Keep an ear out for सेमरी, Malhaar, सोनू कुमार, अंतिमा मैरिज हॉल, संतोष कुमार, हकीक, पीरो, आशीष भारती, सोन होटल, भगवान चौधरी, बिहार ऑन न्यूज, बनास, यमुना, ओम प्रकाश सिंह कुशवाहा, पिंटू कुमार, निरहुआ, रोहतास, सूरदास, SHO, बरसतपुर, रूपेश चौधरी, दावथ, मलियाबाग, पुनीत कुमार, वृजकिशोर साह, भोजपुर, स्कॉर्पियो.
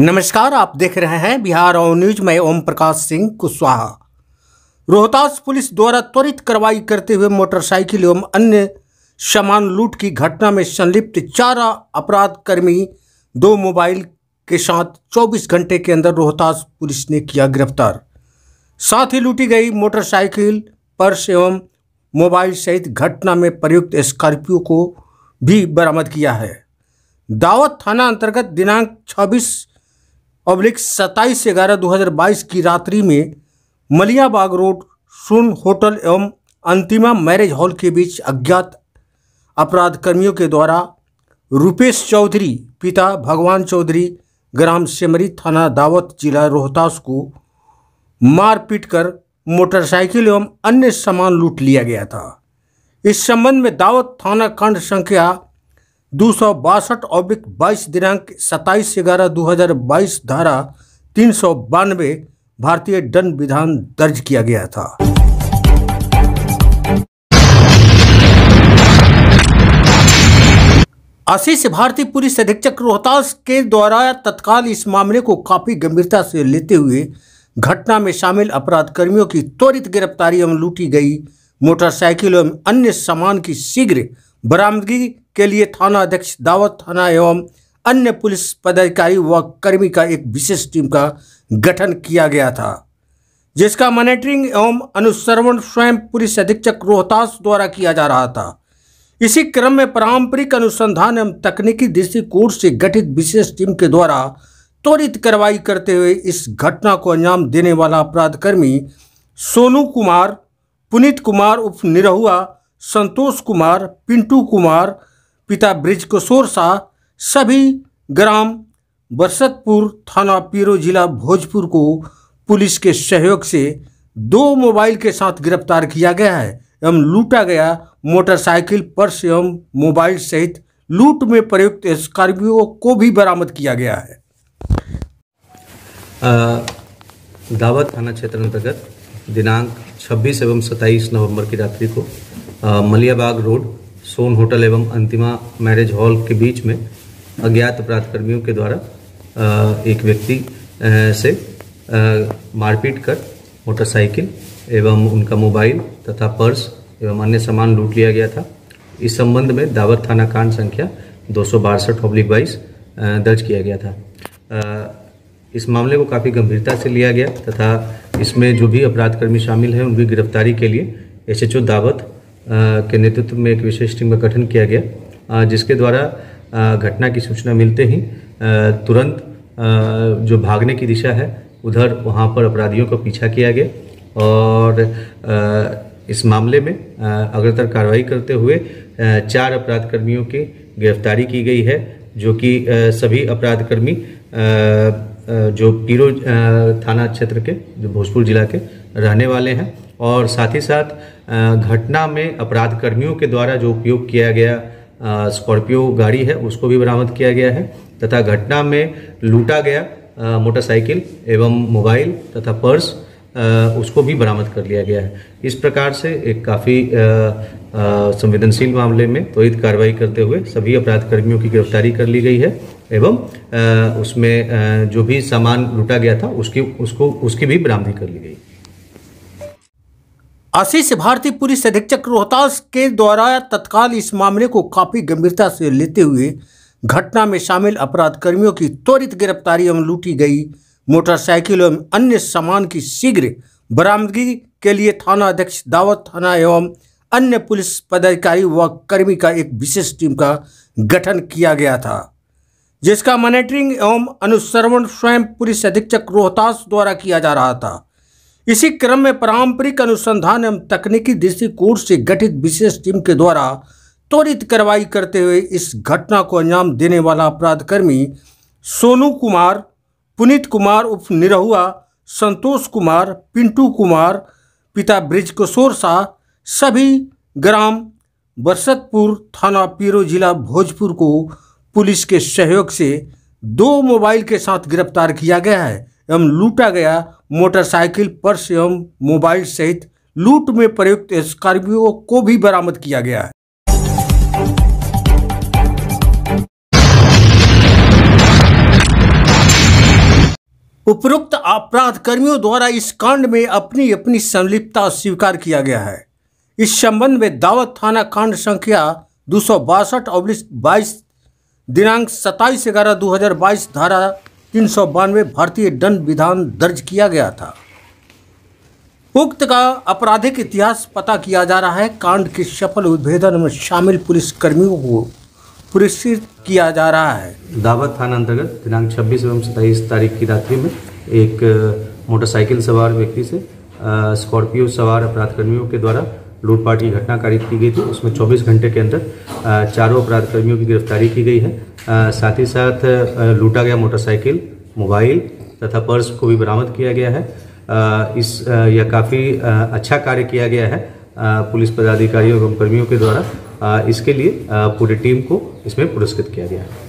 नमस्कार, आप देख रहे हैं बिहार ऑन न्यूज। मैं ओम प्रकाश सिंह कुशवाहा। रोहतास पुलिस द्वारा त्वरित कार्रवाई करते हुए मोटरसाइकिल एवं अन्य सामान लूट की घटना में संलिप्त 4 अपराधकर्मी 2 मोबाइल के साथ 24 घंटे के अंदर रोहतास पुलिस ने किया गिरफ्तार। साथ ही लूटी गई मोटरसाइकिल, पर्स एवं मोबाइल सहित घटना में प्रयुक्त स्कॉर्पियो को भी बरामद किया है। दावथ थाना अंतर्गत दिनांक 26/27/11/2022 की रात्रि में मलियाबाग रोड सोन होटल एवं अंतिमा मैरिज हॉल के बीच अज्ञात अपराधकर्मियों के द्वारा रूपेश चौधरी पिता भगवान चौधरी ग्राम सेमरी थाना दावथ जिला रोहतास को मारपीट कर मोटरसाइकिल एवं अन्य सामान लूट लिया गया था। इस संबंध में दावथ थाना खंड संख्या 262/22 दिनांक 27/11/2022 धारा 392 भारतीय दंड विधान दर्ज किया गया था। आशीष भारती पुलिस अधीक्षक रोहतास के द्वारा तत्काल इस मामले को काफी गंभीरता से लेते हुए घटना में शामिल अपराधकर्मियों की त्वरित गिरफ्तारी एवं लूटी गई मोटरसाइकिल एवं अन्य सामान की शीघ्र बरामदगी के लिए थाना अध्यक्ष दावथ थाना एवं अन्य पुलिस पदाधिकारी व कर्मी का एक विशेष टीम का गठन किया गया था, जिसका मॉनिटरिंग एवं अनुश्रवण स्वयं पुलिस अधीक्षक रोहतास द्वारा किया जा रहा था। इसी क्रम में पारंपरिक अनुसंधान एवं तकनीकी दृष्टिकोण से गठित विशेष टीम के द्वारा त्वरित कार्रवाई करते हुए इस घटना को अंजाम देने वाला अपराधकर्मी सोनू कुमार, पुनीत कुमार उप निरहुआ, संतोष कुमार, पिंटू कुमार पिता वृजकिशोर साह सभी ग्राम बरसतपुर थाना पीरो जिला भोजपुर को पुलिस के सहयोग से 2 मोबाइल के साथ गिरफ्तार किया गया है एवं लूटा गया मोटरसाइकिल, पर्स एवं मोबाइल सहित लूट में प्रयुक्त स्कॉर्पियो को भी बरामद किया गया है। दावथ थाना क्षेत्र अंतर्गत दिनांक 26 एवं 27 नवंबर की रात्रि को मलियाबाग रोड सोन होटल एवं अंतिमा मैरिज हॉल के बीच में अज्ञात अपराधकर्मियों के द्वारा एक व्यक्ति से मारपीट कर मोटरसाइकिल एवं उनका मोबाइल तथा पर्स एवं अन्य सामान लूट लिया गया था। इस संबंध में दावथ थाना कांड संख्या 262/22 दर्ज किया गया था। इस मामले को काफ़ी गंभीरता से लिया गया तथा इसमें जो भी अपराधकर्मी शामिल हैं उनकी गिरफ्तारी के लिए SHO दावथ के नेतृत्व में एक विशेष टीम का गठन किया गया, जिसके द्वारा घटना की सूचना मिलते ही तुरंत जो भागने की दिशा है उधर वहाँ पर अपराधियों का पीछा किया गया और इस मामले में अग्रतर कार्रवाई करते हुए 4 अपराधकर्मियों की गिरफ्तारी की गई है, जो कि सभी अपराधकर्मी जो पीरो थाना क्षेत्र के जो भोजपुर जिला के रहने वाले हैं और साथ ही साथ घटना में अपराधकर्मियों के द्वारा जो उपयोग किया गया स्कॉर्पियो गाड़ी है उसको भी बरामद किया गया है तथा घटना में लूटा गया मोटरसाइकिल एवं मोबाइल तथा पर्स उसको भी बरामद कर लिया गया है। इस प्रकार से एक काफ़ी संवेदनशील मामले में त्वरित कार्रवाई करते हुए सभी अपराधकर्मियों की गिरफ्तारी कर ली गई है एवं उसमें जो भी सामान लूटा गया था उसकी भी बरामदगी कर ली गई। आशीष भारती पुलिस अधीक्षक रोहतास के द्वारा तत्काल इस मामले को काफ़ी गंभीरता से लेते हुए घटना में शामिल अपराधकर्मियों की त्वरित गिरफ्तारी एवं लूटी गई मोटरसाइकिल एवं अन्य सामान की शीघ्र बरामदगी के लिए थाना अध्यक्ष दावथ थाना एवं अन्य पुलिस पदाधिकारी व कर्मी का एक विशेष टीम का गठन किया गया था, जिसका मॉनिटरिंग एवं अनुश्रवण स्वयं पुलिस अधीक्षक रोहतास द्वारा किया जा रहा था। इसी क्रम में पारंपरिक अनुसंधान एवं तकनीकी दृष्टिकोण से गठित विशेष टीम के द्वारा त्वरित कार्रवाई करते हुए इस घटना को अंजाम देने वाला अपराधकर्मी सोनू कुमार, पुनीत कुमार उप निरहुआ, संतोष कुमार, पिंटू कुमार पिता वृजकिशोर साह सभी ग्राम बरसतपुर थाना पीरो जिला भोजपुर को पुलिस के सहयोग से 2 मोबाइल के साथ गिरफ्तार किया गया है एवं लूटा गया मोटरसाइकिल, पर्स एवं मोबाइल सहित लूट में प्रयुक्त स्कॉर्पियो को भी बरामद किया गया है। उपरोक्त अपराधकर्मियों द्वारा इस कांड में अपनी अपनी संलिप्तता स्वीकार किया गया है। इस संबंध में दावथ थाना कांड संख्या 262/22 दिनांक 27/11/2022 धारा 392 भारतीय दंड विधान दर्ज किया गया था। उक्त का आपराधिक इतिहास पता किया जा रहा है। कांड के सफल उद्भेदन में शामिल पुलिसकर्मियों को पुरस्कृत किया जा रहा है। दावथ थाना अंतर्गत दिनांक 26 एवं 27 तारीख की रात्रि में एक मोटरसाइकिल सवार व्यक्ति से स्कॉर्पियो सवार अपराधकर्मियों के द्वारा लूटपाट की घटना कारित की गई थी। उसमें 24 घंटे के अंदर चारों अपराधकर्मियों की गिरफ्तारी की गई है। साथ ही साथ लूटा गया मोटरसाइकिल, मोबाइल तथा पर्स को भी बरामद किया गया है। यह काफ़ी अच्छा कार्य किया गया है पुलिस पदाधिकारियों एवं कर्मियों के द्वारा। इसके लिए पूरी टीम को इसमें पुरस्कृत किया गया है।